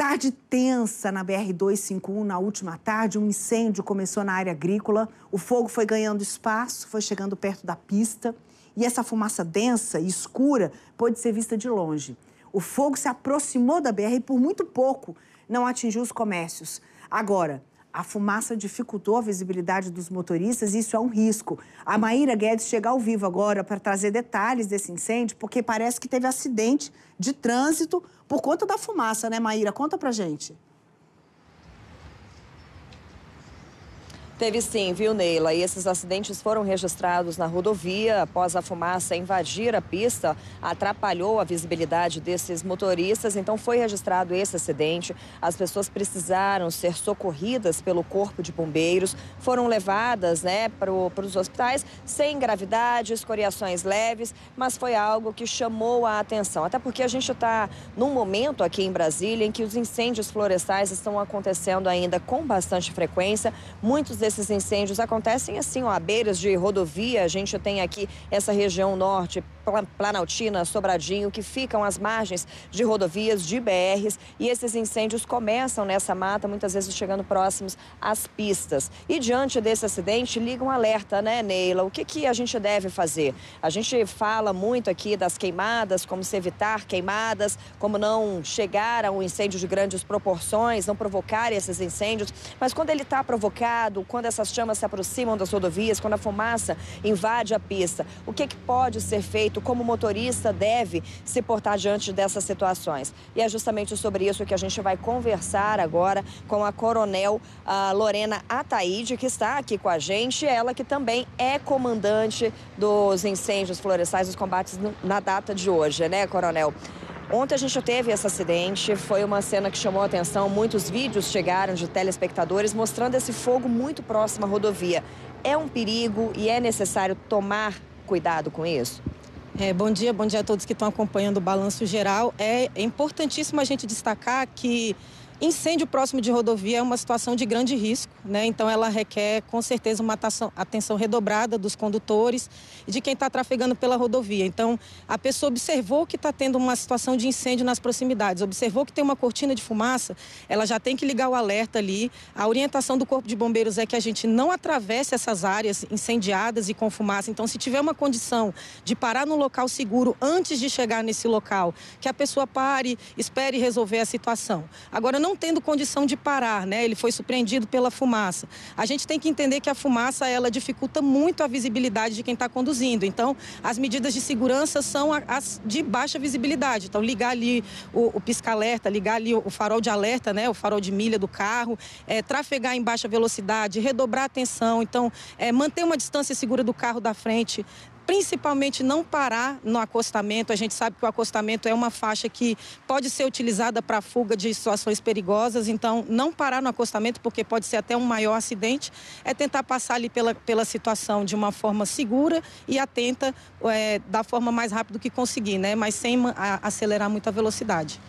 Tarde tensa na BR-251, na última tarde, um incêndio começou na área agrícola, o fogo foi ganhando espaço, foi chegando perto da pista e essa fumaça densa e escura pôde ser vista de longe. O fogo se aproximou da BR e por muito pouco não atingiu os comércios. Agora, a fumaça dificultou a visibilidade dos motoristas e isso é um risco. A Maíra Guedes chega ao vivo agora para trazer detalhes desse incêndio, porque parece que teve acidente de trânsito por conta da fumaça, né, Maíra? Conta pra gente. Teve sim, viu, Neila? E esses acidentes foram registrados na rodovia após a fumaça invadir a pista, atrapalhou a visibilidade desses motoristas, então foi registrado esse acidente. As pessoas precisaram ser socorridas pelo Corpo de Bombeiros, foram levadas, né, para os hospitais sem gravidades, escoriações leves, mas foi algo que chamou a atenção. Até porque a gente está num momento aqui em Brasília em que os incêndios florestais estão acontecendo ainda com bastante frequência, muitos desses incêndios acontecem assim, ó, à beiras de rodovia. A gente tem aqui essa região norte, Planaltina, Sobradinho, que ficam às margens de rodovias, de BRs, e esses incêndios começam nessa mata, muitas vezes chegando próximos às pistas. E diante desse acidente, liga um alerta, né, Neila? O que a gente deve fazer? A gente fala muito aqui das queimadas, como se evitar queimadas, como não chegar a um incêndio de grandes proporções, não provocar esses incêndios, mas quando ele está provocado, quando essas chamas se aproximam das rodovias, quando a fumaça invade a pista, o que pode ser feito, como o motorista deve se portar diante dessas situações? E é justamente sobre isso que a gente vai conversar agora com a Coronel Lorena Ataíde, que está aqui com a gente, ela que também é comandante dos incêndios florestais, dos combates na data de hoje, né, Coronel? Ontem a gente teve esse acidente, foi uma cena que chamou a atenção, muitos vídeos chegaram de telespectadores mostrando esse fogo muito próximo à rodovia. É um perigo e é necessário tomar cuidado com isso? Bom dia a todos que estão acompanhando o Balanço Geral. É importantíssimo a gente destacar que incêndio próximo de rodovia é uma situação de grande risco, né? Então ela requer com certeza uma atenção redobrada dos condutores e de quem está trafegando pela rodovia. Então a pessoa observou que está tendo uma situação de incêndio nas proximidades, observou que tem uma cortina de fumaça, ela já tem que ligar o alerta ali. A orientação do Corpo de Bombeiros é que a gente não atravesse essas áreas incendiadas e com fumaça. Então se tiver uma condição de parar num local seguro antes de chegar nesse local, que a pessoa pare, espere resolver a situação. Agora, não tendo condição de parar, né? Ele foi surpreendido pela fumaça. A gente tem que entender que a fumaça, ela dificulta muito a visibilidade de quem está conduzindo. Então, as medidas de segurança são as de baixa visibilidade. Então, ligar ali o pisca-alerta, ligar ali o farol de alerta, né? O farol de milha do carro, trafegar em baixa velocidade, redobrar a atenção. Então, manter uma distância segura do carro da frente, principalmente não parar no acostamento. A gente sabe que o acostamento é uma faixa que pode ser utilizada para fuga de situações perigosas, então não parar no acostamento, porque pode ser até um maior acidente, é tentar passar ali pela situação de uma forma segura e atenta, da forma mais rápida que conseguir, né? Mas sem acelerar muito a velocidade.